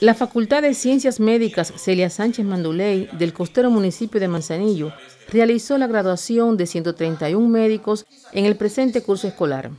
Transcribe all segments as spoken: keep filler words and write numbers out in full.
La Facultad de Ciencias Médicas Celia Sánchez Manduley del costero municipio de Manzanillo realizó la graduación de ciento treinta y uno médicos en el presente curso escolar.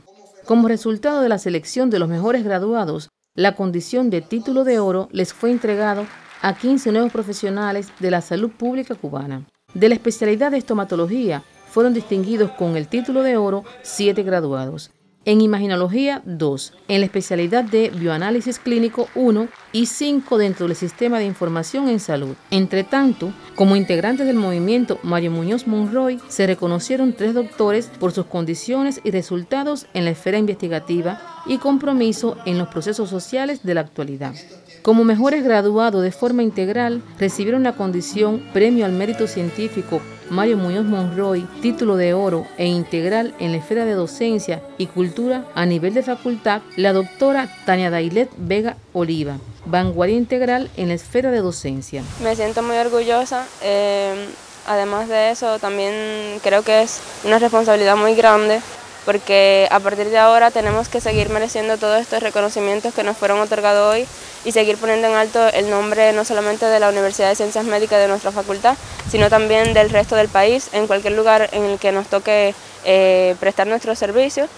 Como resultado de la selección de los mejores graduados, la condición de título de oro les fue entregado a quince nuevos profesionales de la salud pública cubana. De la especialidad de estomatología fueron distinguidos con el título de oro siete graduados. En imaginología, dos, en la especialidad de bioanálisis clínico, uno y cinco dentro del sistema de información en salud. Entre tanto, como integrantes del movimiento Mario Muñoz Monroy, se reconocieron tres doctores por sus condiciones y resultados en la esfera investigativa y compromiso en los procesos sociales de la actualidad. Como mejores graduados de forma integral, recibieron la condición Premio al Mérito Científico Mario Muñoz Monroy, título de oro e integral en la esfera de docencia y cultura a nivel de facultad, la doctora Tania Daylet Vega Oliva, vanguardia integral en la esfera de docencia. Me siento muy orgullosa, eh, además de eso también creo que es una responsabilidad muy grande porque a partir de ahora tenemos que seguir mereciendo todos estos reconocimientos que nos fueron otorgados hoy y seguir poniendo en alto el nombre no solamente de la Universidad de Ciencias Médicas de nuestra facultad, sino también del resto del país, en cualquier lugar en el que nos toque eh, prestar nuestros servicios.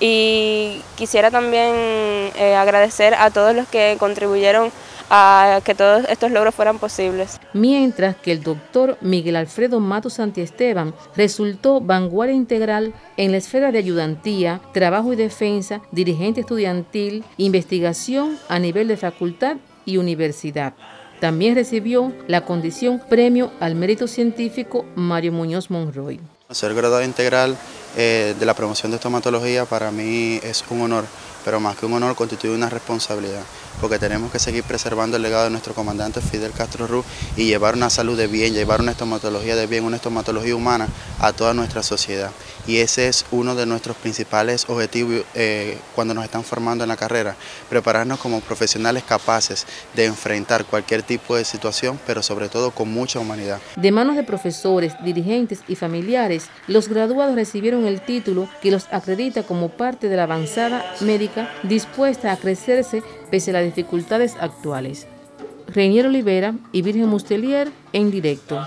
Y quisiera también eh, agradecer a todos los que contribuyeron a que todos estos logros fueran posibles. Mientras que el doctor Miguel Alfredo Mato Santiesteban resultó vanguardia integral en la esfera de ayudantía, trabajo y defensa, dirigente estudiantil, investigación a nivel de facultad y universidad. También recibió la condición Premio al Mérito Científico Mario Muñoz Monroy. Ser graduado integral eh, de la promoción de estomatología para mí es un honor, pero más que un honor constituye una responsabilidad, porque tenemos que seguir preservando el legado de nuestro comandante Fidel Castro Ruz y llevar una salud de bien, llevar una estomatología de bien, una estomatología humana a toda nuestra sociedad. Y ese es uno de nuestros principales objetivos eh, cuando nos están formando en la carrera, prepararnos como profesionales capaces de enfrentar cualquier tipo de situación, pero sobre todo con mucha humanidad. De manos de profesores, dirigentes y familiares, los graduados recibieron el título que los acredita como parte de la avanzada médica dispuesta a crecerse pese a las dificultades actuales. Reinier Oliveira y Virgen Mustelier en directo.